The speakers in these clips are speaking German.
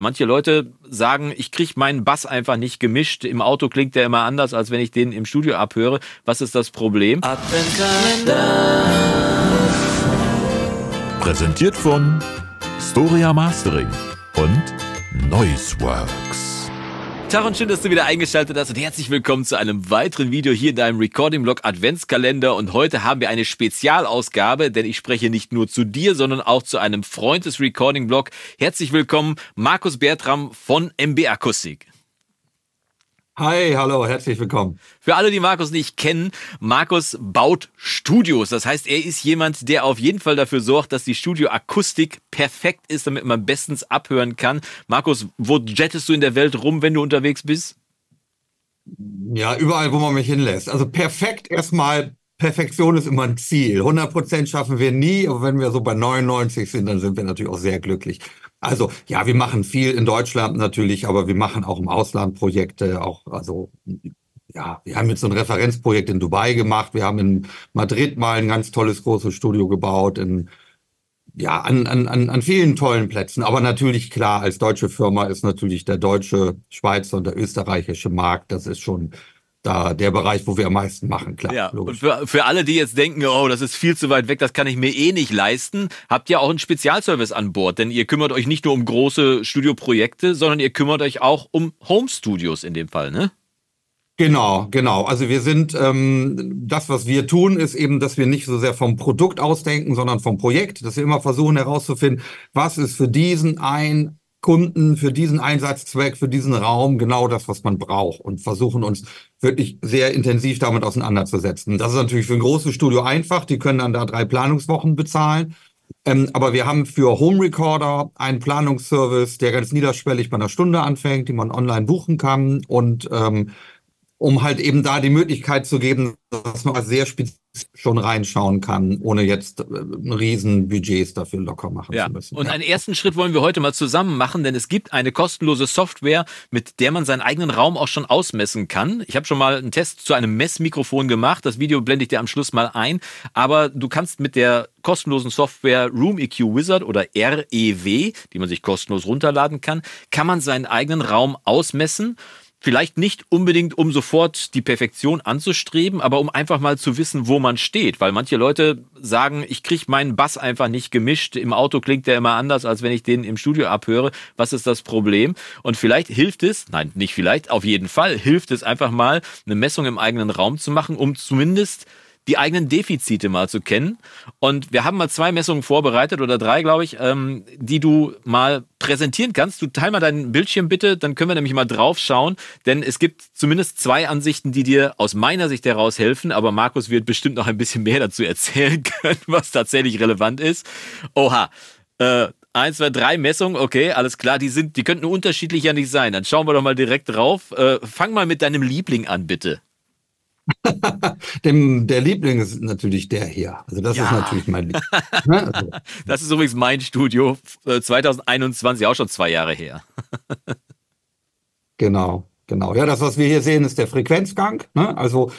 Manche Leute sagen, ich kriege meinen Bass einfach nicht gemischt. Im Auto klingt der immer anders, als wenn ich den im Studio abhöre. Was ist das Problem? Präsentiert von Storia Mastering und Noiseworks. Taron, schön, dass du wieder eingeschaltet hast und herzlich willkommen zu einem weiteren Video hier in deinem Recording-Blog Adventskalender. Und heute haben wir eine Spezialausgabe, denn ich spreche nicht nur zu dir, sondern auch zu einem Freund des Recording-Blog. Herzlich willkommen, Markus Bertram von MB Akustik. Hi, hallo, herzlich willkommen. Für alle, die Markus nicht kennen, Markus baut Studios. Das heißt, er ist jemand, der auf jeden Fall dafür sorgt, dass die Studioakustik perfekt ist, damit man bestens abhören kann. Markus, wo jettest du in der Welt rum, wenn du unterwegs bist? Ja, überall, wo man mich hinlässt. Also perfekt erstmal. Perfektion ist immer ein Ziel. 100% schaffen wir nie, aber wenn wir so bei 99 sind, dann sind wir natürlich auch sehr glücklich. Also ja, wir machen viel in Deutschland natürlich, aber wir machen auch im Ausland Projekte. Auch, also ja, wir haben jetzt so ein Referenzprojekt in Dubai gemacht. Wir haben in Madrid mal ein ganz tolles großes Studio gebaut. Ja, an vielen tollen Plätzen. Aber natürlich klar, als deutsche Firma ist natürlich der deutsche, Schweizer und der österreichische Markt, das ist schon da der Bereich, wo wir am meisten machen, klar. Ja, und für alle, die jetzt denken, oh, das ist viel zu weit weg, das kann ich mir eh nicht leisten, habt ihr auch einen Spezialservice an Bord, denn ihr kümmert euch nicht nur um große Studioprojekte, sondern ihr kümmert euch auch um Home-Studios in dem Fall, ne? Genau. Also wir sind, das, was wir tun, ist eben, dass wir nicht so sehr vom Produkt ausdenken, sondern vom Projekt, dass wir immer versuchen herauszufinden, was ist für diesen einen Kunden, für diesen Einsatzzweck, für diesen Raum genau das, was man braucht, und versuchen uns wirklich sehr intensiv damit auseinanderzusetzen. Das ist natürlich für ein großes Studio einfach, die können dann da 3 Planungswochen bezahlen, aber wir haben für Home Recorder einen Planungsservice, der ganz niederschwellig bei einer Stunde anfängt, die man online buchen kann, und um halt eben da die Möglichkeit zu geben, dass man sehr speziell schon reinschauen kann, ohne jetzt riesen Budgets dafür locker machen zu müssen. Und einen ersten Schritt wollen wir heute mal zusammen machen, denn es gibt eine kostenlose Software, mit der man seinen eigenen Raum auch schon ausmessen kann. Ich habe schon mal einen Test zu einem Messmikrofon gemacht, das Video blende ich dir am Schluss mal ein, aber du kannst mit der kostenlosen Software Room EQ Wizard oder REW, die man sich kostenlos runterladen kann, kann man seinen eigenen Raum ausmessen. Vielleicht nicht unbedingt, um sofort die Perfektion anzustreben, aber um einfach mal zu wissen, wo man steht. Weil manche Leute sagen, ich kriege meinen Bass einfach nicht gemischt. Im Auto klingt der immer anders, als wenn ich den im Studio abhöre. Was ist das Problem? Und vielleicht hilft es, nein, nicht vielleicht, auf jeden Fall hilft es einfach mal, eine Messung im eigenen Raum zu machen, um zumindest die eigenen Defizite mal zu kennen. Und wir haben mal 2 Messungen vorbereitet, oder 3, glaube ich, die du mal präsentieren kannst. Du teil mal deinen Bildschirm bitte, dann können wir nämlich mal drauf schauen, denn es gibt zumindest 2 Ansichten, die dir aus meiner Sicht heraus helfen, aber Markus wird bestimmt noch ein bisschen mehr dazu erzählen können, was tatsächlich relevant ist. Oha, 1, 2, 3 Messungen, okay, alles klar, die könnten unterschiedlich ja nicht sein. Dann schauen wir doch mal direkt drauf. Fang mal mit deinem Liebling an, bitte. Der Liebling ist natürlich der hier. Also das ist natürlich mein Liebling. Also. Das ist übrigens mein Studio, 2021, auch schon 2 Jahre her. Genau. Ja, das, was wir hier sehen, ist der Frequenzgang. Ne? Also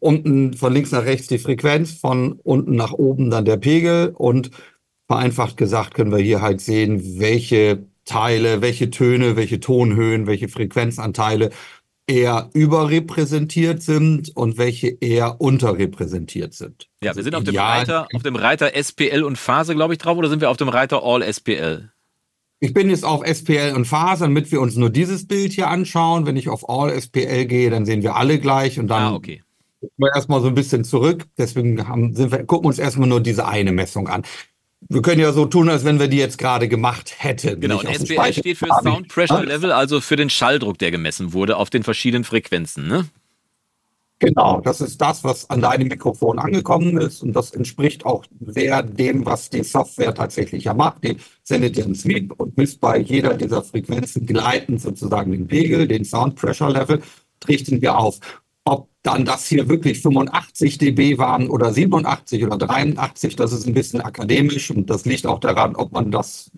unten von links nach rechts die Frequenz, von unten nach oben dann der Pegel. Und vereinfacht gesagt können wir hier halt sehen, welche Teile, welche Töne, welche Tonhöhen, welche Frequenzanteile eher überrepräsentiert sind und welche eher unterrepräsentiert sind. Ja, wir sind auf dem Reiter SPL und Phase, glaube ich, drauf, oder sind wir auf dem Reiter All SPL? Ich bin jetzt auf SPL und Phase, damit wir uns nur dieses Bild hier anschauen. Wenn ich auf All SPL gehe, dann sehen wir alle gleich, und dann gucken wir erstmal so ein bisschen zurück. Deswegen gucken wir uns erstmal nur diese eine Messung an. Wir können ja so tun, als wenn wir die jetzt gerade gemacht hätten. Genau, und SPL steht für Sound Pressure Level, also für den Schalldruck, der gemessen wurde auf den verschiedenen Frequenzen, ne? Genau, das ist das, was an deinem Mikrofon angekommen ist, und das entspricht auch sehr dem, was die Software tatsächlich ja macht. Die sendet dir einen Sweep und misst bei jeder dieser Frequenzen gleitend sozusagen den Pegel, den Sound Pressure Level, richten wir auf. Ob dann das hier wirklich 85 dB waren oder 87 oder 83, das ist ein bisschen akademisch, und das liegt auch daran, ob man das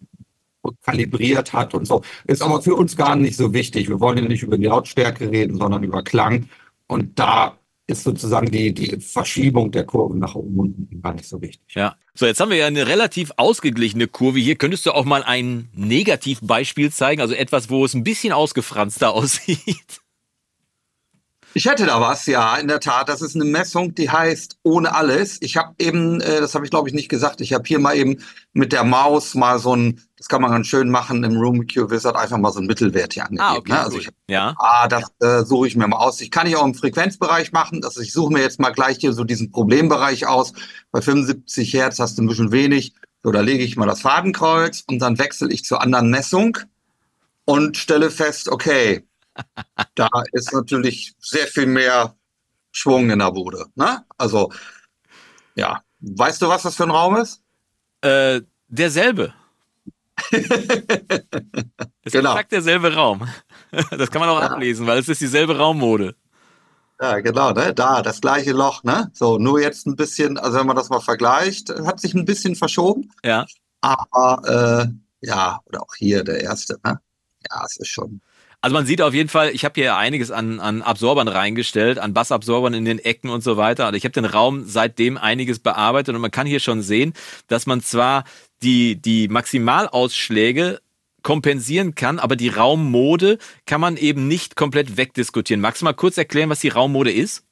kalibriert hat und so. Ist aber für uns gar nicht so wichtig. Wir wollen ja nicht über die Lautstärke reden, sondern über Klang. Und da ist sozusagen die Verschiebung der Kurven nach oben und unten gar nicht so wichtig. Ja, So, jetzt haben wir ja eine relativ ausgeglichene Kurve. Hier könntest du auch mal ein Negativbeispiel zeigen, also etwas, wo es ein bisschen ausgefranster aussieht. Ich hätte da was, ja, in der Tat. Das ist eine Messung, die heißt ohne alles. Ich habe eben, das habe ich glaube ich nicht gesagt, ich habe hier mal eben mit der Maus mal so ein, das kann man ganz schön machen, im Room EQ Wizard einfach mal so einen Mittelwert hier angegeben. Ah, okay, ne? Also ich, ja. Das suche ich mir mal aus. Ich kann hier auch im Frequenzbereich machen. Also ich suche mir jetzt mal gleich hier so diesen Problembereich aus. Bei 75 Hertz hast du ein bisschen wenig. So, da lege ich mal das Fadenkreuz und dann wechsle ich zur anderen Messung und stelle fest, okay, da ist natürlich sehr viel mehr Schwung in der Bude. Ne? Also, ja. Weißt du, was das für ein Raum ist? Derselbe. Das ist genau exakt derselbe Raum. Das kann man auch ablesen, weil es ist dieselbe Raummode. Ja, genau. Ne? Da, das gleiche Loch. Ne? So, nur jetzt ein bisschen, also wenn man das mal vergleicht, hat sich ein bisschen verschoben. Ja. Aber, ja, oder auch hier der erste. Ne? Ja, es ist schon... Also man sieht auf jeden Fall, ich habe hier einiges an Absorbern reingestellt, an Bassabsorbern in den Ecken und so weiter. Also ich habe den Raum seitdem einiges bearbeitet und man kann hier schon sehen, dass man zwar die Maximalausschläge kompensieren kann, aber die Raummode kann man eben nicht komplett wegdiskutieren. Magst du mal kurz erklären, was die Raummode ist?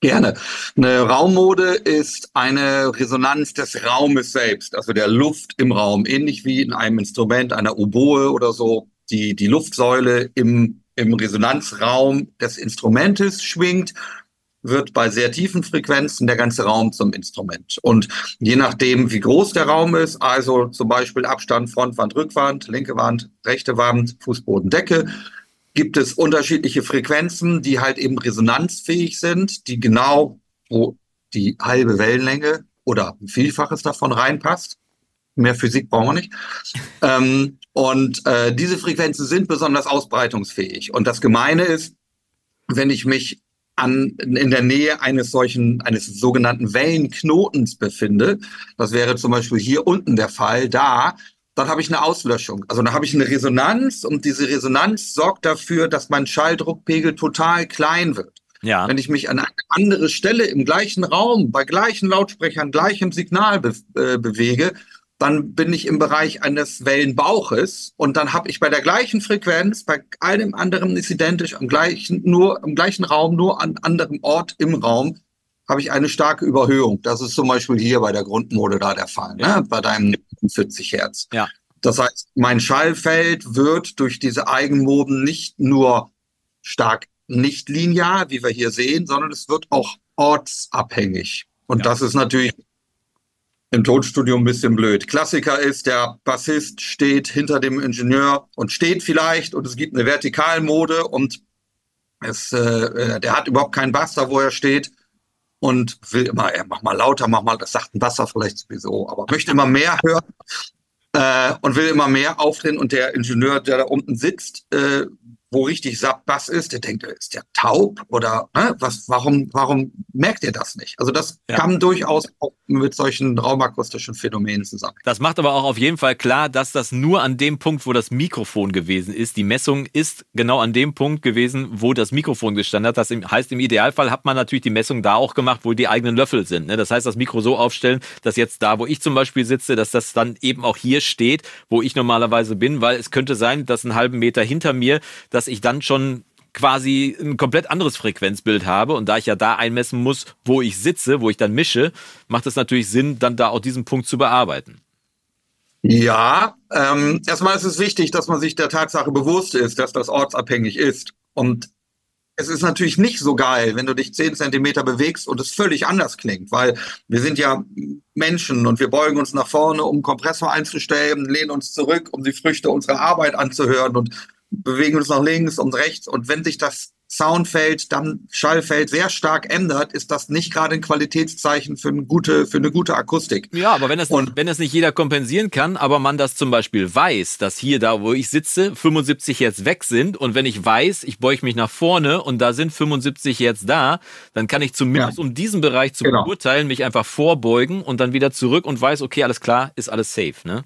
Gerne. Eine Raummode ist eine Resonanz des Raumes selbst, also der Luft im Raum, ähnlich wie in einem Instrument, einer Oboe oder so. Die Luftsäule im Resonanzraum des Instrumentes schwingt, wird bei sehr tiefen Frequenzen der ganze Raum zum Instrument. Und je nachdem, wie groß der Raum ist, also zum Beispiel Abstand Frontwand, Rückwand, linke Wand, rechte Wand, Fußboden, Decke, gibt es unterschiedliche Frequenzen, die halt eben resonanzfähig sind, die genau wo die halbe Wellenlänge oder ein Vielfaches davon reinpasst. Mehr Physik brauchen wir nicht. Diese Frequenzen sind besonders ausbreitungsfähig. Und das Gemeine ist, wenn ich mich in der Nähe eines sogenannten Wellenknotens befinde, das wäre zum Beispiel hier unten der Fall, dann habe ich eine Auslöschung. Also dann habe ich eine Resonanz und diese Resonanz sorgt dafür, dass mein Schalldruckpegel total klein wird. Ja. Wenn ich mich an eine andere Stelle im gleichen Raum, bei gleichen Lautsprechern, gleichem Signal bewege, dann bin ich im Bereich eines Wellenbauches und dann habe ich bei der gleichen Frequenz, bei allem anderen ist identisch, im gleichen Raum, nur an anderem Ort im Raum, habe ich eine starke Überhöhung. Das ist zum Beispiel hier bei der Grundmode der Fall, ja, ne? Bei deinem 40 Hertz. Ja. Das heißt, mein Schallfeld wird durch diese Eigenmoden nicht nur stark nicht linear, wie wir hier sehen, sondern es wird auch ortsabhängig. Und ja, das ist natürlich im Tonstudio ein bisschen blöd. Klassiker ist, der Bassist steht hinter dem Ingenieur und steht vielleicht und es gibt eine Vertikalmode und der hat überhaupt keinen Bass da, wo er steht und will immer, mach mal lauter, mach mal, das sagt ein Basser vielleicht sowieso, aber möchte immer mehr hören und will immer mehr aufdrehen und der Ingenieur, der da unten sitzt, wo richtig Bass ist, der denkt, ist der taub oder warum merkt ihr das nicht? Also das kann durchaus auch mit solchen raumakustischen Phänomenen zusammen. Das macht aber auch auf jeden Fall klar, dass das nur an dem Punkt, wo das Mikrofon gewesen ist, die Messung ist genau an dem Punkt gewesen, wo das Mikrofon gestanden hat. Das heißt, im Idealfall hat man natürlich die Messung da auch gemacht, wo die eigenen Löffel sind. Das heißt, das Mikro so aufstellen, dass jetzt da, wo ich zum Beispiel sitze, dass das dann eben auch hier steht, wo ich normalerweise bin, weil es könnte sein, dass einen halben Meter hinter mir, dass ich dann schon quasi ein komplett anderes Frequenzbild habe. Und da ich ja da einmessen muss, wo ich sitze, wo ich dann mische, macht es natürlich Sinn, dann da auch diesen Punkt zu bearbeiten. Ja, erstmal ist es wichtig, dass man sich der Tatsache bewusst ist, dass das ortsabhängig ist. Und es ist natürlich nicht so geil, wenn du dich 10 Zentimeter bewegst und es völlig anders klingt, weil wir sind ja Menschen und wir beugen uns nach vorne, um Kompressor einzustellen, lehnen uns zurück, um die Früchte unserer Arbeit anzuhören und bewegen uns nach links und rechts und wenn sich das Soundfeld, dann Schallfeld sehr stark ändert, ist das nicht gerade ein Qualitätszeichen für eine gute Akustik. Ja, aber wenn das nicht jeder kompensieren kann, aber man das zum Beispiel weiß, dass hier da, wo ich sitze, 75 Hertz weg sind und wenn ich weiß, ich beuge mich nach vorne und da sind 75 Hertz da, dann kann ich zumindest, um diesen Bereich zu beurteilen, mich einfach vorbeugen und dann wieder zurück und weiß, okay, alles klar, ist alles safe, ne?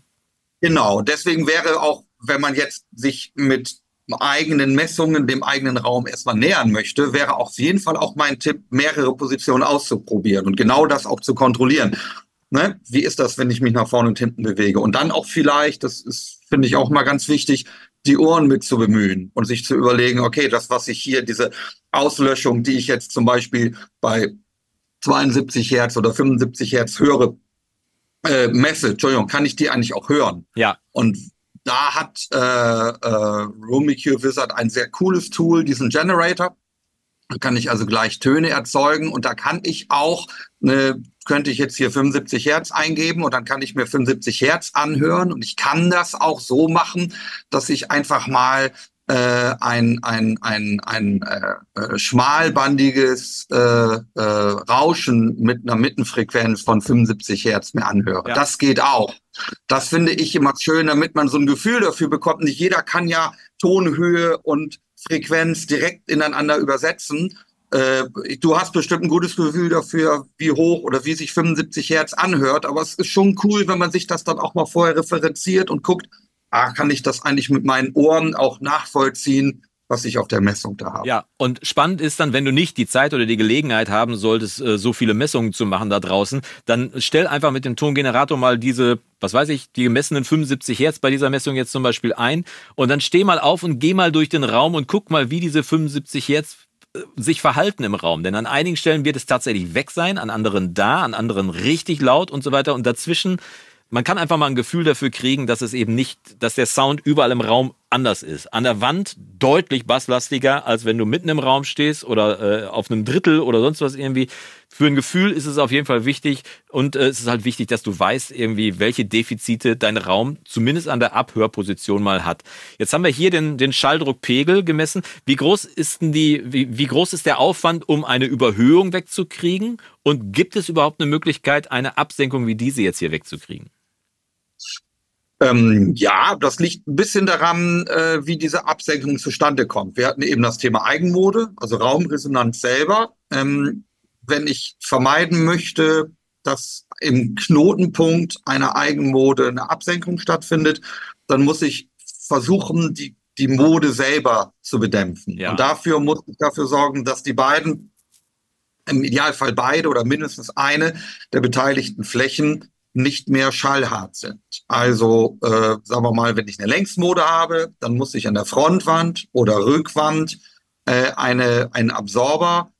Genau, deswegen wäre auch, wenn man jetzt sich mit eigenen Messungen dem eigenen Raum erstmal nähern möchte, wäre auf jeden Fall auch mein Tipp, mehrere Positionen auszuprobieren und genau das auch zu kontrollieren. Ne? Wie ist das, wenn ich mich nach vorne und hinten bewege? Und dann auch vielleicht, das ist, finde ich auch mal ganz wichtig, die Ohren mit zu bemühen und sich zu überlegen, okay, das, was ich hier, diese Auslöschung, die ich jetzt zum Beispiel bei 72 Hertz oder 75 Hertz höre, messe, Entschuldigung, kann ich die eigentlich auch hören? Ja. Und da hat Room EQ Wizard ein sehr cooles Tool, diesen Generator. Da kann ich also gleich Töne erzeugen und da kann ich auch, könnte ich jetzt hier 75 Hertz eingeben und dann kann ich mir 75 Hertz anhören und ich kann das auch so machen, dass ich einfach mal ein schmalbandiges Rauschen mit einer Mittenfrequenz von 75 Hertz mir anhöre. Ja. Das geht auch. Das finde ich immer schön, damit man so ein Gefühl dafür bekommt. Nicht jeder kann ja Tonhöhe und Frequenz direkt ineinander übersetzen. Du hast bestimmt ein gutes Gefühl dafür, wie hoch oder wie sich 75 Hertz anhört, aber es ist schon cool, wenn man sich das dann auch mal vorher referenziert und guckt, kann ich das eigentlich mit meinen Ohren auch nachvollziehen, was ich auf der Messung da habe. Ja, und spannend ist dann, wenn du nicht die Zeit oder die Gelegenheit haben solltest, so viele Messungen zu machen da draußen, dann stell einfach mit dem Tongenerator mal diese, was weiß ich, die gemessenen 75 Hertz bei dieser Messung jetzt zum Beispiel ein und dann steh mal auf und geh mal durch den Raum und guck mal, wie diese 75 Hertz sich verhalten im Raum. Denn an einigen Stellen wird es tatsächlich weg sein, an anderen da, an anderen richtig laut und so weiter und dazwischen. Man kann einfach mal ein Gefühl dafür kriegen, dass es eben nicht, dass der Sound überall im Raum anders ist. An der Wand deutlich basslastiger, als wenn du mitten im Raum stehst oder auf einem Drittel oder sonst was irgendwie. Für ein Gefühl ist es auf jeden Fall wichtig und es ist halt wichtig, dass du weißt irgendwie, welche Defizite dein Raum zumindest an der Abhörposition mal hat. Jetzt haben wir hier den Schalldruckpegel gemessen. Wie groß ist denn wie groß ist der Aufwand, um eine Überhöhung wegzukriegen? Und gibt es überhaupt eine Möglichkeit, eine Absenkung wie diese jetzt hier wegzukriegen? Ja, das liegt ein bisschen daran, wie diese Absenkung zustande kommt. Wir hatten eben das Thema Eigenmode, also Raumresonanz selber. Wenn ich vermeiden möchte, dass im Knotenpunkt einer Eigenmode eine Absenkung stattfindet, dann muss ich versuchen, die Mode selber zu bedämpfen. Ja. Und dafür muss ich dafür sorgen, dass die beiden, im Idealfall beide oder mindestens eine der beteiligten Flächen, nicht mehr schallhart sind. Also sagen wir mal, wenn ich eine Längsmode habe, dann muss ich an der Frontwand oder Rückwand einen Absorber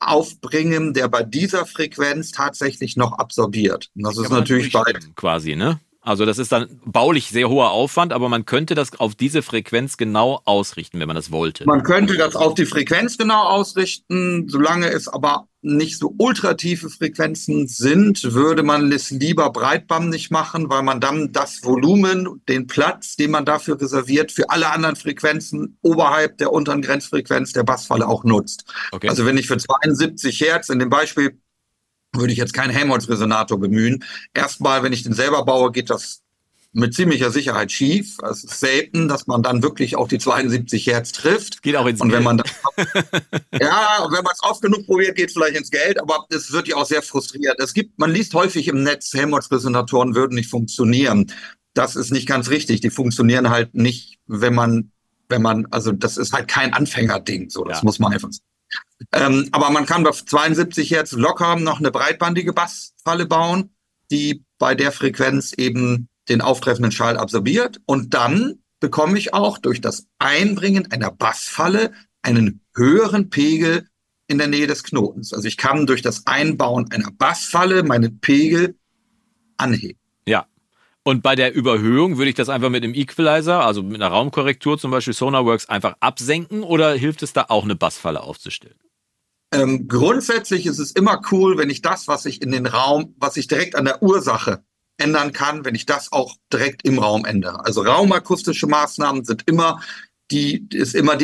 aufbringen, der bei dieser Frequenz tatsächlich noch absorbiert. Und das ist natürlich bald quasi, ne? Also das ist dann baulich sehr hoher Aufwand, aber man könnte das auf diese Frequenz genau ausrichten, wenn man das wollte. Man könnte das auf die Frequenz genau ausrichten, solange es aber nicht so ultratiefe Frequenzen sind, würde man es lieber breitbandig machen, weil man dann das Volumen, den Platz, den man dafür reserviert, für alle anderen Frequenzen oberhalb der unteren Grenzfrequenz der Bassfalle auch nutzt. Okay. Also wenn ich für 72 Hertz in dem Beispiel würde ich jetzt keinen Helmholtz-Resonator bemühen. Erstmal, wenn ich den selber baue, geht das mit ziemlicher Sicherheit schief. Es ist selten, dass man dann wirklich auch die 72 Hertz trifft. Geht auch ins Geld. Und wenn man es oft genug probiert, geht es vielleicht ins Geld, aber es wird ja auch sehr frustriert. Man liest häufig im Netz, Helmholtz-Resonatoren würden nicht funktionieren. Das ist nicht ganz richtig. Die funktionieren halt nicht, also das ist halt kein Anfängerding. So, das muss man einfach sagen. Aber man kann bei 72 Hertz locker noch eine breitbandige Bassfalle bauen, die bei der Frequenz eben den auftreffenden Schall absorbiert. Und dann bekomme ich auch durch das Einbringen einer Bassfalle einen höheren Pegel in der Nähe des Knotens. Also ich kann durch das Einbauen einer Bassfalle meinen Pegel anheben. Ja. Und bei der Überhöhung würde ich das einfach mit einem Equalizer, also mit einer Raumkorrektur zum Beispiel Sonarworks, einfach absenken oder hilft es da auch eine Bassfalle aufzustellen? Grundsätzlich ist es immer cool, wenn ich das, was ich in den Raum, was ich direkt an der Ursache ändern kann, wenn ich das auch direkt im Raum ändere. Also raumakustische Maßnahmen ist immer die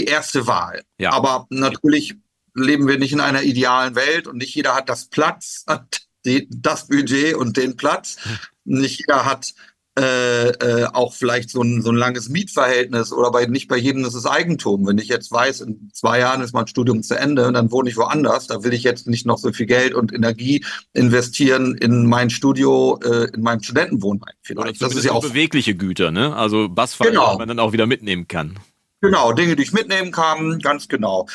erste Wahl. Ja. Aber natürlich leben wir nicht in einer idealen Welt und nicht jeder hat das Budget und den Platz. Nicht jeder hat auch vielleicht so ein langes Mietverhältnis oder nicht bei jedem ist es Eigentum. Wenn ich jetzt weiß, in 2 Jahren ist mein Studium zu Ende und dann wohne ich woanders, da will ich jetzt nicht noch so viel Geld und Energie investieren in mein Studio, in meinem Studentenwohnheim vielleicht. Das ist ja auch bewegliche Güter, ne? Also Bassfall, die man dann auch wieder mitnehmen kann. Genau, Dinge, die ich mitnehmen kann, ganz genau.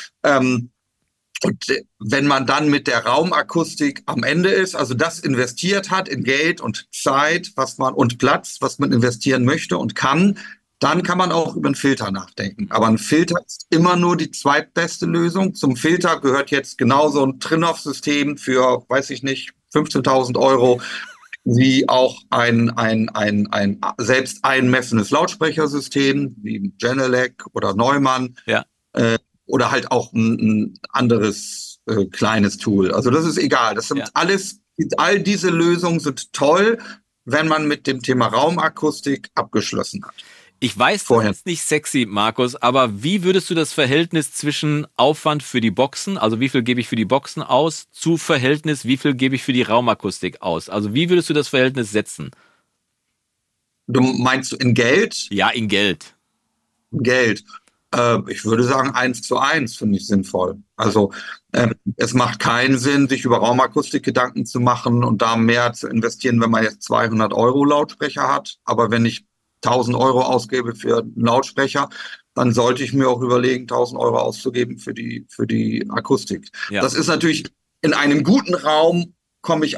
Und wenn man dann mit der Raumakustik am Ende ist, also das investiert hat in Geld und Zeit, was man und Platz, was man investieren möchte und kann, dann kann man auch über einen Filter nachdenken. Aber ein Filter ist immer nur die zweitbeste Lösung. Zum Filter gehört jetzt genauso ein Trin-Off-System für, weiß ich nicht, 15.000 Euro, wie auch ein selbst einmessendes Lautsprechersystem, wie Genelec oder Neumann. Ja. Oder halt auch ein anderes kleines Tool. Also das ist egal. Das sind alles, all diese Lösungen sind toll, wenn man mit dem Thema Raumakustik abgeschlossen hat. Ich weiß, das ist nicht sexy, Markus, aber wie würdest du das Verhältnis zwischen Aufwand für die Boxen, also wie viel gebe ich für die Boxen aus, zu Verhältnis, wie viel gebe ich für die Raumakustik aus? Also wie würdest du das Verhältnis setzen? Du meinst in Geld? Ja, in Geld. In Geld. Ich würde sagen, 1:1 finde ich sinnvoll. Also es macht keinen Sinn, sich über Raumakustik Gedanken zu machen und da mehr zu investieren, wenn man jetzt 200 Euro Lautsprecher hat. Aber wenn ich 1.000 Euro ausgebe für einen Lautsprecher, dann sollte ich mir auch überlegen, 1.000 Euro auszugeben für die Akustik. Ja. Das ist natürlich, in einem guten Raum komme ich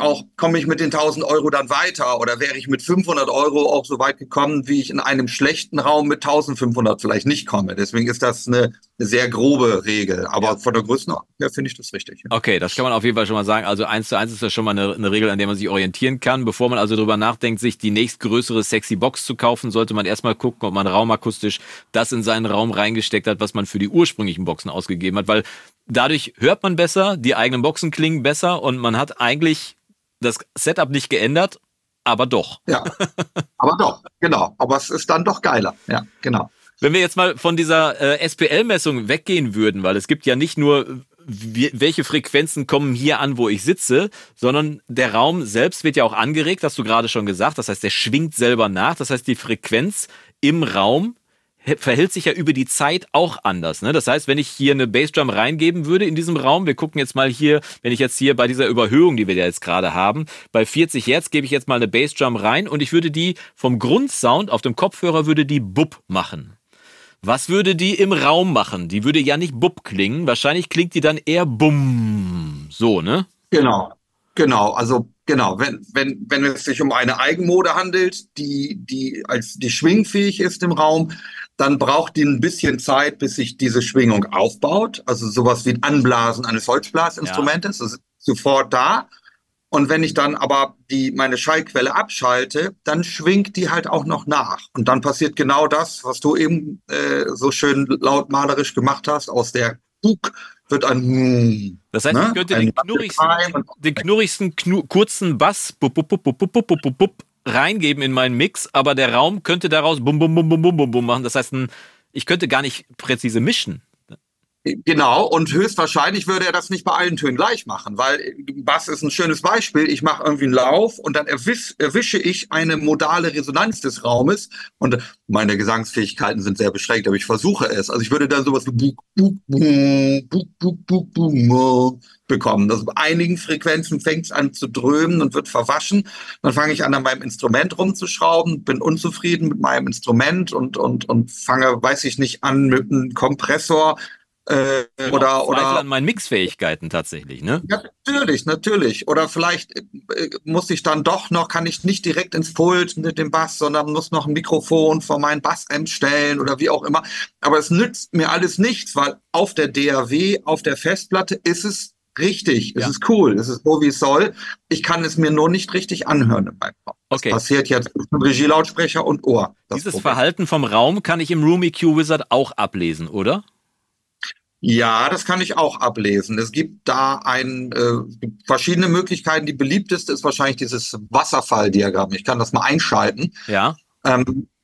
mit den 1.000 Euro dann weiter, oder wäre ich mit 500 Euro auch so weit gekommen, wie ich in einem schlechten Raum mit 1.500 vielleicht nicht komme. Deswegen ist das eine sehr grobe Regel, aber von der Größenordnung her finde ich das richtig. Okay, das kann man auf jeden Fall schon mal sagen. Also 1:1 ist ja schon mal eine Regel, an der man sich orientieren kann. Bevor man also darüber nachdenkt, sich die nächstgrößere sexy Box zu kaufen, sollte man erstmal gucken, ob man raumakustisch das in seinen Raum reingesteckt hat, was man für die ursprünglichen Boxen ausgegeben hat, weil dadurch hört man besser, die eigenen Boxen klingen besser und man hat eigentlich das Setup nicht geändert, aber doch. Ja, aber doch, genau. Aber es ist dann doch geiler, ja, genau. Wenn wir jetzt mal von dieser SPL-Messung weggehen würden, weil es gibt ja nicht nur, welche Frequenzen kommen hier an, wo ich sitze, sondern der Raum selbst wird ja auch angeregt, hast du gerade schon gesagt. Das heißt, der schwingt selber nach. Das heißt, die Frequenz im Raum verhält sich ja über die Zeit auch anders. Ne? Das heißt, wenn ich hier eine Bassdrum reingeben würde in diesem Raum, wir gucken jetzt mal hier, wenn ich jetzt hier bei dieser Überhöhung, die wir ja jetzt gerade haben, bei 40 Hertz gebe ich jetzt mal eine Bassdrum rein und ich würde die vom Grundsound auf dem Kopfhörer würde die Bub machen. Was würde die im Raum machen? Die würde ja nicht Bub klingen, wahrscheinlich klingt die dann eher Bumm. So, ne? Genau, genau, also genau, wenn es sich um eine Eigenmode handelt, die schwingfähig ist im Raum, dann braucht die ein bisschen Zeit, bis sich diese Schwingung aufbaut. Also sowas wie ein Anblasen eines Holzblasinstrumentes, das ist sofort da. Und wenn ich dann aber meine Schallquelle abschalte, dann schwingt die halt auch noch nach. Und dann passiert genau das, was du eben so schön lautmalerisch gemacht hast. Aus der Bug wird ein... Das heißt, ich könnte den knurrigsten kurzen Bass reingeben in meinen Mix, aber der Raum könnte daraus bum bum bum bum bum bum machen. Das heißt, ich könnte gar nicht präzise mischen. Genau, und höchstwahrscheinlich würde er das nicht bei allen Tönen gleich machen, weil Bass ist ein schönes Beispiel. Ich mache irgendwie einen Lauf und dann erwische ich eine modale Resonanz des Raumes, und meine Gesangsfähigkeiten sind sehr beschränkt, aber ich versuche es. Also ich würde dann sowas wie bekommen. Also bei einigen Frequenzen fängt es an zu drömen und wird verwaschen. Dann fange ich an meinem Instrument rumzuschrauben, bin unzufrieden mit meinem Instrument und fange, weiß ich nicht, an mit einem Kompressor oder an meinen Mixfähigkeiten tatsächlich, ne? Ja, natürlich. Oder vielleicht muss ich dann doch noch, kann ich nicht direkt ins Pult mit dem Bass, sondern muss noch ein Mikrofon vor meinen Bassamp stellen oder wie auch immer. Aber es nützt mir alles nichts, weil auf der DAW, auf der Festplatte ist es richtig, es ist cool, es ist so, wie es soll. Ich kann es mir nur nicht richtig anhören in meinem Raum. Okay. Das passiert jetzt mit Regielautsprecher und Ohr. Dieses Verhalten vom Raum kann ich im Room EQ Wizard auch ablesen, oder? Ja, das kann ich auch ablesen. Es gibt da verschiedene Möglichkeiten. Die beliebteste ist wahrscheinlich dieses Wasserfalldiagramm. Ich kann das mal einschalten. Ja.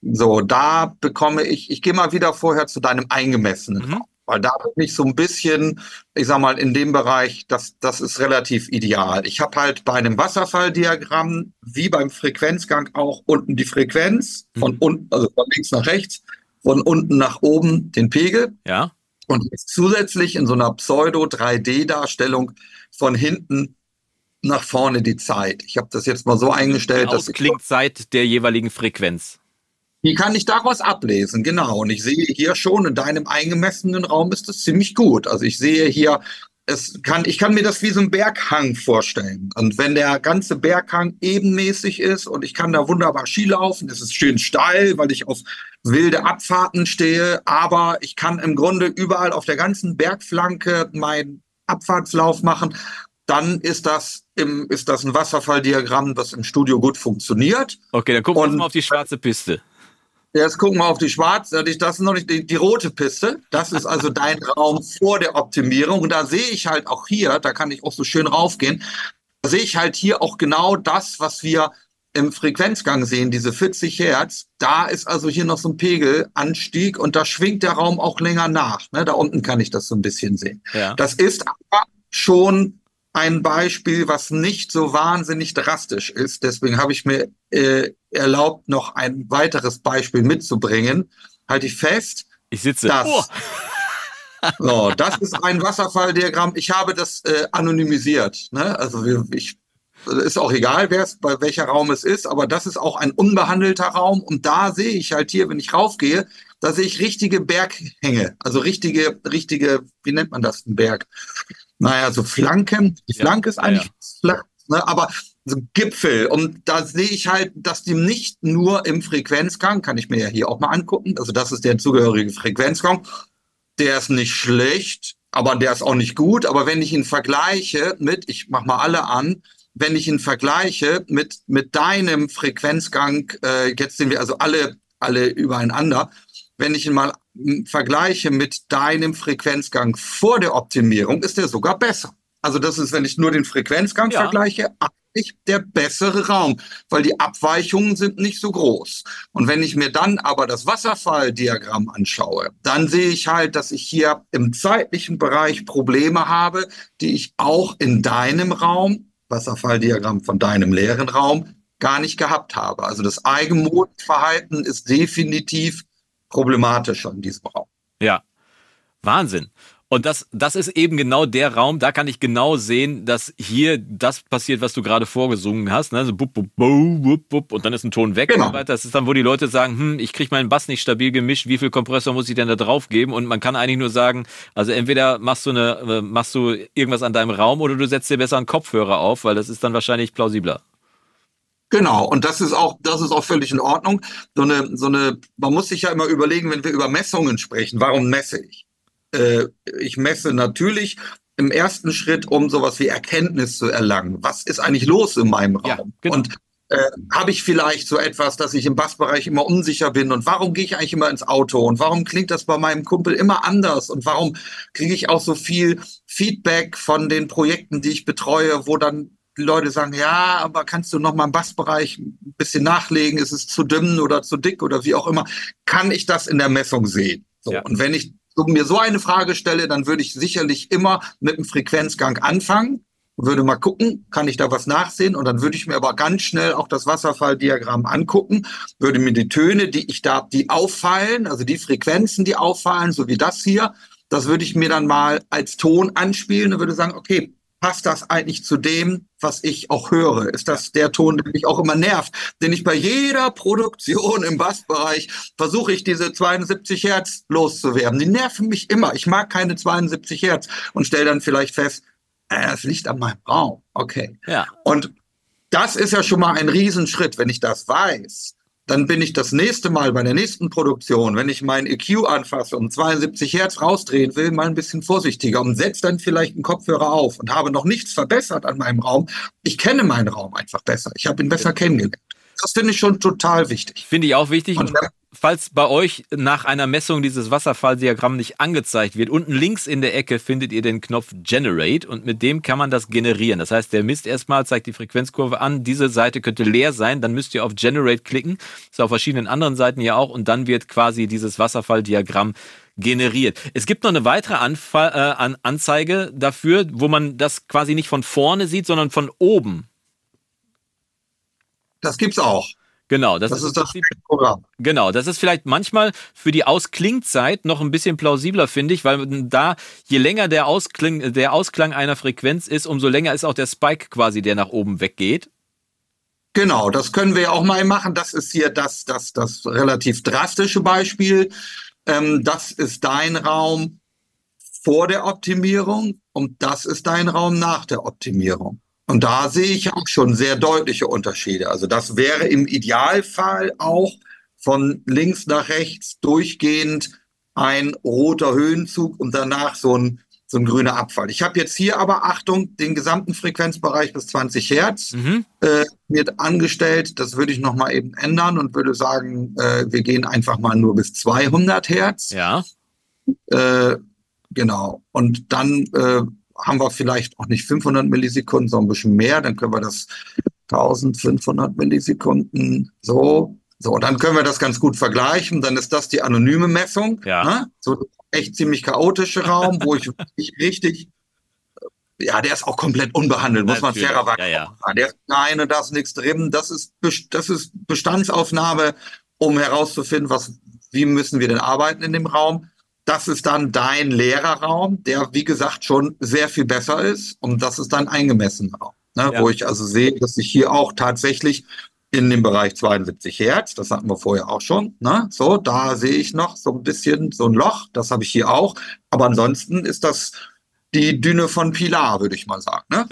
So, da bekomme ich gehe mal wieder vorher zu deinem eingemessenen Raum. Weil da bin ich so ein bisschen, ich sag mal, in dem Bereich, das ist relativ ideal. Ich habe halt bei einem Wasserfalldiagramm, wie beim Frequenzgang auch, unten die Frequenz, von unten, also von links nach rechts, von unten nach oben den Pegel. Ja. Und jetzt zusätzlich in so einer Pseudo-3D-Darstellung von hinten nach vorne die Zeit. Ich habe das jetzt mal so eingestellt, dass klingt Zeit der jeweiligen Frequenz. Die kann ich daraus ablesen, genau. Und ich sehe hier schon, in deinem eingemessenen Raum ist das ziemlich gut. Also ich sehe hier Ich kann mir das wie so einen Berghang vorstellen. Und wenn der ganze Berghang ebenmäßig ist und ich kann da wunderbar Ski laufen, es ist schön steil, weil ich auf wilde Abfahrten stehe, aber ich kann im Grunde überall auf der ganzen Bergflanke meinen Abfahrtslauf machen, dann ist das ein Wasserfalldiagramm, das im Studio gut funktioniert. Okay, dann gucken wir uns mal auf die schwarze Piste. Jetzt gucken wir auf die schwarze, das ist noch nicht die rote Piste, das ist also dein Raum vor der Optimierung. Und da sehe ich halt auch hier, da kann ich auch so schön raufgehen, da sehe ich halt hier auch genau das, was wir im Frequenzgang sehen, diese 40 Hertz. Da ist also hier noch so ein Pegelanstieg und da schwingt der Raum auch länger nach. Ne? Da unten kann ich das so ein bisschen sehen. Ja. Das ist aber schon ein Beispiel, was nicht so wahnsinnig drastisch ist. Deswegen habe ich mir erlaubt, noch ein weiteres Beispiel mitzubringen. Halte ich fest. Ich sitze. So, das ist ein Wasserfalldiagramm. Ich habe das anonymisiert. Ne? Also ist auch egal, bei welcher Raum es ist, aber das ist auch ein unbehandelter Raum. Und da sehe ich halt hier, wenn ich raufgehe, da sehe ich richtige Berghänge. Also richtige, wie nennt man das, ein Berg? Naja, so Flanken. Die Flanke ist eigentlich flach, ne? Aber so Gipfel. Und da sehe ich halt, dass die nicht nur im Frequenzgang, kann ich mir ja hier auch mal angucken, also das ist der zugehörige Frequenzgang, der ist nicht schlecht, aber der ist auch nicht gut. Aber wenn ich ihn vergleiche mit, ich mache mal alle an, wenn ich ihn vergleiche mit deinem Frequenzgang, jetzt sehen wir also alle übereinander, wenn ich ihn mal vergleiche mit deinem Frequenzgang vor der Optimierung, ist der sogar besser. Also das ist, wenn ich nur den Frequenzgang vergleiche, eigentlich der bessere Raum, weil die Abweichungen sind nicht so groß. Und wenn ich mir dann aber das Wasserfalldiagramm anschaue, dann sehe ich halt, dass ich hier im zeitlichen Bereich Probleme habe, die ich auch in deinem Raum, Wasserfalldiagramm von deinem leeren Raum, gar nicht gehabt habe. Also das Eigenmodenverhalten ist definitiv problematischer in diesem Raum. Ja, Wahnsinn. Und das ist eben genau der Raum, da kann ich genau sehen, dass hier das passiert, was du gerade vorgesungen hast. Ne? So bup, bup, bup, bup, bup, und dann ist ein Ton weg. Genau. Und weiter. Das ist dann, wo die Leute sagen, ich kriege meinen Bass nicht stabil gemischt, wie viel Kompressor muss ich denn da drauf geben? Und man kann eigentlich nur sagen, also entweder machst du irgendwas an deinem Raum oder du setzt dir besser einen Kopfhörer auf, weil das ist dann wahrscheinlich plausibler. Genau, und das ist auch völlig in Ordnung. Man muss sich ja immer überlegen, wenn wir über Messungen sprechen, warum messe ich? Ich messe natürlich im ersten Schritt, um sowas wie Erkenntnis zu erlangen. Was ist eigentlich los in meinem Raum? Ja, genau. Und habe ich vielleicht so etwas, dass ich im Bassbereich immer unsicher bin? Und warum gehe ich eigentlich immer ins Auto? Und warum klingt das bei meinem Kumpel immer anders? Und warum kriege ich auch so viel Feedback von den Projekten, die ich betreue, wo dann die Leute sagen, ja, aber kannst du noch mal im Bassbereich ein bisschen nachlegen? Ist es zu dünn oder zu dick oder wie auch immer? Kann ich das in der Messung sehen? So. Ja. Und wenn ich mir so eine Frage stelle, dann würde ich sicherlich immer mit einem Frequenzgang anfangen, würde mal gucken, kann ich da was nachsehen? Und dann würde ich mir aber ganz schnell auch das Wasserfalldiagramm angucken, würde mir die Töne, die auffallen, also die Frequenzen, die auffallen, so wie das hier, das würde ich mir dann mal als Ton anspielen und würde sagen, okay, passt das eigentlich zu dem, was ich auch höre? Ist das der Ton, der mich auch immer nervt? Denn ich bei jeder Produktion im Bassbereich versuche ich, diese 72 Hertz loszuwerden. Die nerven mich immer. Ich mag keine 72 Hertz und stelle dann vielleicht fest, es liegt an meinem Raum. Okay. Ja. Und das ist ja schon mal ein Riesenschritt. Wenn ich das weiß, dann bin ich das nächste Mal bei der nächsten Produktion, wenn ich meinen EQ anfasse und 72 Hertz rausdrehen will, mal ein bisschen vorsichtiger und setze dann vielleicht einen Kopfhörer auf und habe noch nichts verbessert an meinem Raum. Ich kenne meinen Raum einfach besser. Ich habe ihn besser kennengelernt. Das finde ich schon total wichtig. Finde ich auch wichtig. Und falls bei euch nach einer Messung dieses Wasserfalldiagramm nicht angezeigt wird, unten links in der Ecke findet ihr den Knopf Generate und mit dem kann man das generieren. Das heißt, der misst erstmal, zeigt die Frequenzkurve an, diese Seite könnte leer sein, dann müsst ihr auf Generate klicken, ist auf verschiedenen anderen Seiten ja auch und dann wird quasi dieses Wasserfalldiagramm generiert. Es gibt noch eine weitere Anzeige dafür, wo man das quasi nicht von vorne sieht, sondern von oben. Das gibt's auch. Genau, das ist das Programm. Genau, das ist vielleicht manchmal für die Ausklingzeit noch ein bisschen plausibler, finde ich, weil da, je länger der Ausklang einer Frequenz ist, umso länger ist auch der Spike quasi, der nach oben weggeht. Genau, das können wir auch mal machen. Das ist hier das relativ drastische Beispiel. Das ist dein Raum vor der Optimierung und das ist dein Raum nach der Optimierung. Und da sehe ich auch schon sehr deutliche Unterschiede. Also das wäre im Idealfall auch von links nach rechts durchgehend ein roter Höhenzug und danach so ein grüner Abfall. Ich habe jetzt hier aber, Achtung, den gesamten Frequenzbereich bis 20 Hertz wird angestellt. Das würde ich nochmal eben ändern und würde sagen, wir gehen einfach mal nur bis 200 Hertz. Ja. Genau. Und dann haben wir vielleicht auch nicht 500 Millisekunden, sondern ein bisschen mehr. Dann können wir das 1500 Millisekunden so. So, dann können wir das ganz gut vergleichen. Dann ist das die anonyme Messung. Ja. Ne? So echt ziemlich chaotischer Raum, wo ich richtig, ja, der ist auch komplett unbehandelt, muss man fairerweise sagen. Der ist klein und da ist nichts drin. Das ist Bestandsaufnahme, um herauszufinden, wie müssen wir denn arbeiten in dem Raum. Das ist dann dein leerer Raum, der, wie gesagt, schon sehr viel besser ist. Und das ist dann eingemessen auch, ne? Ja. Wo ich also sehe, dass ich hier auch tatsächlich in dem Bereich 72 Hertz, das hatten wir vorher auch schon, ne? So, da sehe ich noch so ein bisschen so ein Loch, das habe ich hier auch. Aber ansonsten ist das die Düne von Pilar, würde ich mal sagen, ne?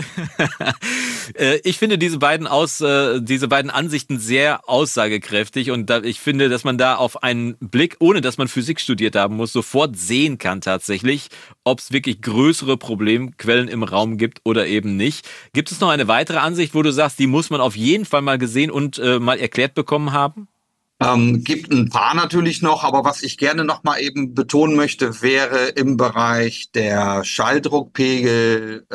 Ich finde diese beiden Ansichten sehr aussagekräftig und ich finde, dass man da auf einen Blick, ohne dass man Physik studiert haben muss, sofort sehen kann tatsächlich, ob es wirklich größere Problemquellen im Raum gibt oder eben nicht. Gibt es noch eine weitere Ansicht, wo du sagst, die muss man auf jeden Fall mal gesehen und mal erklärt bekommen haben? Gibt ein paar natürlich noch, aber was ich gerne noch mal eben betonen möchte, wäre im Bereich der Schalldruckpegel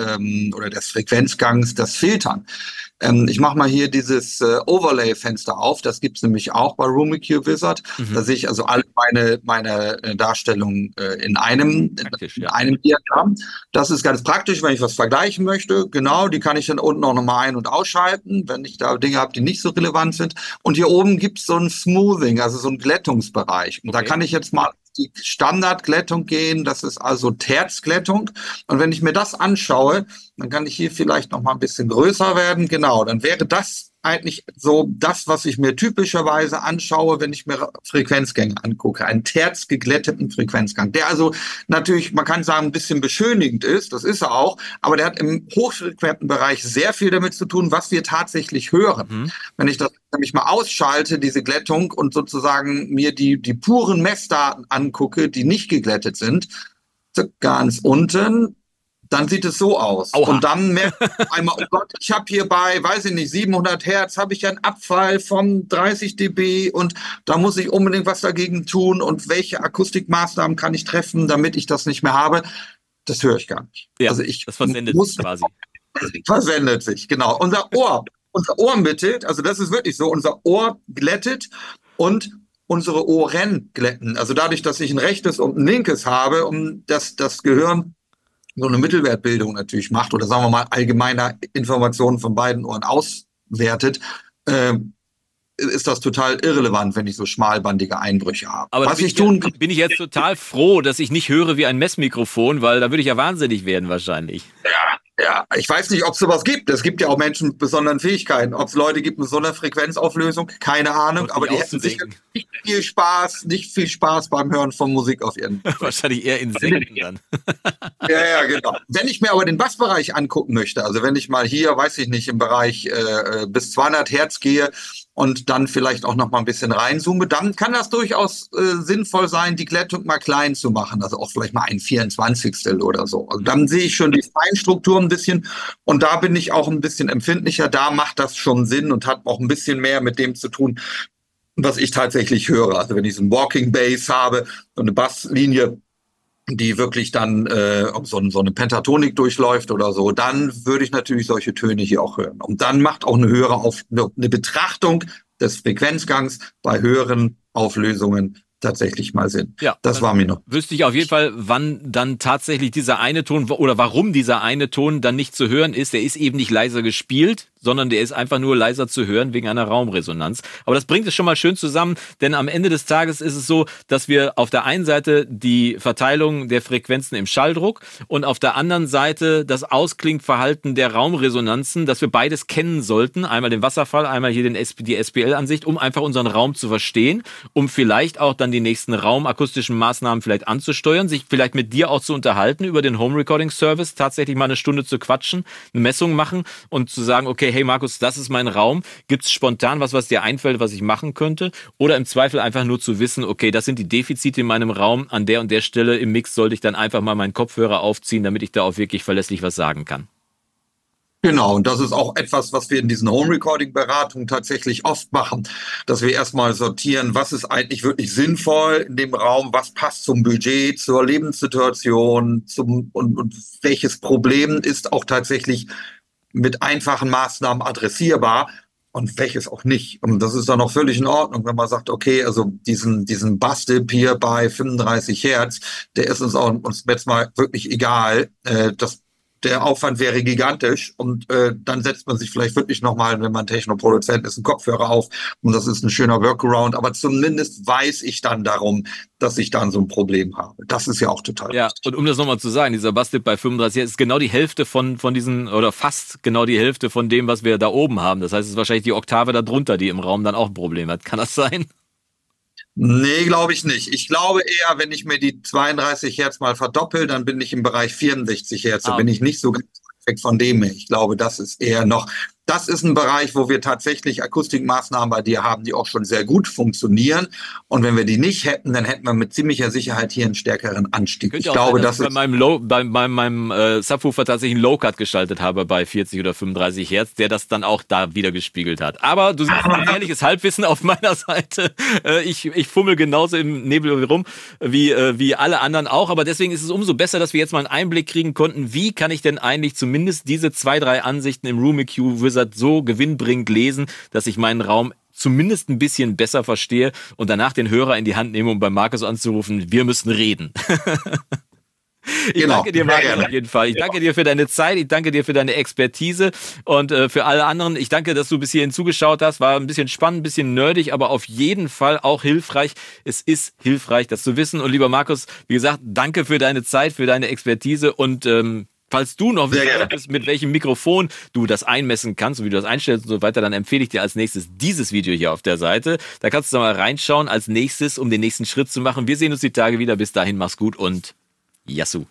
oder des Frequenzgangs das Filtern. Ich mache mal hier dieses Overlay-Fenster auf, das gibt es nämlich auch bei Room EQ Wizard. Mhm. Da sehe ich also alle meine Darstellungen in einem Diagramm. Das ist ganz praktisch, wenn ich was vergleichen möchte. Genau, die kann ich dann unten auch nochmal ein- und ausschalten, wenn ich da Dinge habe, die nicht so relevant sind. Und hier oben gibt es so ein Smoothing, also so ein Glättungsbereich. Und okay, da kann ich jetzt mal die Standardglättung gehen, das ist also Terzglättung. Und wenn ich mir das anschaue, dann kann ich hier vielleicht noch mal ein bisschen größer werden. Genau, dann wäre das eigentlich so das, was ich mir typischerweise anschaue, wenn ich mir Frequenzgänge angucke. Einen terzgeglätteten Frequenzgang, der also natürlich, man kann sagen, ein bisschen beschönigend ist, das ist er auch, aber der hat im hochfrequenten Bereich sehr viel damit zu tun, was wir tatsächlich hören. Mhm. Wenn ich das nämlich mal ausschalte, diese Glättung, und sozusagen mir die puren Messdaten angucke, die nicht geglättet sind, ganz unten, dann sieht es so aus. Oha. Und dann merkt man einmal, oh Gott, ich habe hier bei, weiß ich nicht, 700 Hertz, habe ich einen Abfall von 30 dB und da muss ich unbedingt was dagegen tun und welche Akustikmaßnahmen kann ich treffen, damit ich das nicht mehr habe. Das höre ich gar nicht. Ja, also ich das versendet muss, sich quasi. Versendet sich, genau. Unser Ohr mittelt, also das ist wirklich so, unser Ohr glättet und unsere Ohren glätten. Also dadurch, dass ich ein rechtes und ein linkes habe, um das Gehirn so eine Mittelwertbildung natürlich macht oder sagen wir mal allgemeiner Informationen von beiden Ohren auswertet, ist das total irrelevant, wenn ich so schmalbandige Einbrüche habe. Aber was ich tun kann, bin ich jetzt total froh, dass ich nicht höre wie ein Messmikrofon, weil da würde ich ja wahnsinnig werden wahrscheinlich. Ja, ich weiß nicht, ob es sowas gibt. Es gibt ja auch Menschen mit besonderen Fähigkeiten. Ob es Leute gibt mit so einer Frequenzauflösung, keine Ahnung. Aber die hätten sicher nicht viel Spaß beim Hören von Musik auf ihren. Wahrscheinlich eher in Singen dann. Ja, genau. Wenn ich mir aber den Bassbereich angucken möchte, also wenn ich mal hier, weiß ich nicht, im Bereich bis 200 Hertz gehe und dann vielleicht auch noch mal ein bisschen reinzoome, dann kann das durchaus sinnvoll sein, die Glättung mal klein zu machen. Also auch vielleicht mal ein 24stel oder so. Also dann sehe ich schon die Feinstruktur ein bisschen und da bin ich auch ein bisschen empfindlicher. Da macht das schon Sinn und hat auch ein bisschen mehr mit dem zu tun, was ich tatsächlich höre. Also wenn ich so einen Walking Bass habe und eine Basslinie, die wirklich dann so eine Pentatonik durchläuft oder so, dann würde ich natürlich solche Töne hier auch hören. Und dann macht auch eine Betrachtung des Frequenzgangs bei höheren Auflösungen tatsächlich mal Sinn. Ja, das war mir noch. Wüsste ich auf jeden Fall, wann dann tatsächlich dieser eine Ton oder warum dieser eine Ton dann nicht zu hören ist. Der ist eben nicht leiser gespielt, sondern der ist einfach nur leiser zu hören wegen einer Raumresonanz. Aber das bringt es schon mal schön zusammen, denn am Ende des Tages ist es so, dass wir auf der einen Seite die Verteilung der Frequenzen im Schalldruck und auf der anderen Seite das Ausklingverhalten der Raumresonanzen, dass wir beides kennen sollten, einmal den Wasserfall, einmal hier die SPL-Ansicht, um einfach unseren Raum zu verstehen, um vielleicht auch dann die nächsten raumakustischen Maßnahmen vielleicht anzusteuern, sich vielleicht mit dir auch zu unterhalten über den Home-Recording-Service, tatsächlich mal eine Stunde zu quatschen, eine Messung machen und zu sagen, okay, hey Markus, das ist mein Raum. Gibt es spontan was dir einfällt, was ich machen könnte? Oder im Zweifel einfach nur zu wissen, okay, das sind die Defizite in meinem Raum. An der und der Stelle im Mix sollte ich dann einfach mal meinen Kopfhörer aufziehen, damit ich da auch wirklich verlässlich was sagen kann. Genau, und das ist auch etwas, was wir in diesen Home-Recording-Beratungen tatsächlich oft machen, dass wir erstmal sortieren, was ist eigentlich wirklich sinnvoll in dem Raum, was passt zum Budget, zur Lebenssituation und welches Problem ist auch tatsächlich mit einfachen Maßnahmen adressierbar und welches auch nicht. Und das ist dann auch völlig in Ordnung, wenn man sagt, okay, also diesen Bass-Dip hier bei 35 Hertz, der ist uns jetzt mal wirklich egal. Der Aufwand wäre gigantisch und dann setzt man sich vielleicht wirklich nochmal, wenn man Technoproduzent ist, einen Kopfhörer auf und das ist ein schöner Workaround, aber zumindest weiß ich dann darum, dass ich dann so ein Problem habe. Das ist ja auch total wichtig. Und um das nochmal zu sagen, dieser Bass-Dip bei 35 ist genau die Hälfte von diesen, oder fast genau die Hälfte von dem, was wir da oben haben. Das heißt, es ist wahrscheinlich die Oktave darunter, die im Raum dann auch ein Problem hat. Kann das sein? Nee, glaube ich nicht. Ich glaube eher, wenn ich mir die 32 Hertz mal verdoppel, dann bin ich im Bereich 64 Hertz. Da bin ich nicht so ganz weg von dem her. Ich glaube, das ist eher noch... Das ist ein Bereich, wo wir tatsächlich Akustikmaßnahmen bei dir haben, die auch schon sehr gut funktionieren. Und wenn wir die nicht hätten, dann hätten wir mit ziemlicher Sicherheit hier einen stärkeren Anstieg. Ich glaube, sein, dass ich bei meinem Subwoofer tatsächlich einen Low-Cut gestaltet habe bei 40 oder 35 Hertz, der das dann auch da wieder gespiegelt hat. Aber du siehst ein ehrliches Halbwissen auf meiner Seite. Ich fummel genauso im Nebel rum wie alle anderen auch. Aber deswegen ist es umso besser, dass wir jetzt mal einen Einblick kriegen konnten, wie kann ich denn eigentlich zumindest diese 2, 3 Ansichten im Room EQ Wizard so gewinnbringend lesen, dass ich meinen Raum zumindest ein bisschen besser verstehe und danach den Hörer in die Hand nehme, um bei Markus anzurufen, wir müssen reden. Ich danke dir, Markus, auf jeden Fall. Ich danke dir für deine Zeit, ich danke dir für deine Expertise und für alle anderen. Ich danke, dass du bis hierhin zugeschaut hast. War ein bisschen spannend, ein bisschen nerdig, aber auf jeden Fall auch hilfreich. Es ist hilfreich, das zu wissen. Und lieber Markus, wie gesagt, danke für deine Zeit, für deine Expertise und falls du noch wissen, mit welchem Mikrofon du das einmessen kannst und wie du das einstellst und so weiter, dann empfehle ich dir als nächstes dieses Video hier auf der Seite. Da kannst du mal reinschauen als nächstes, um den nächsten Schritt zu machen. Wir sehen uns die Tage wieder. Bis dahin, mach's gut und Yassou.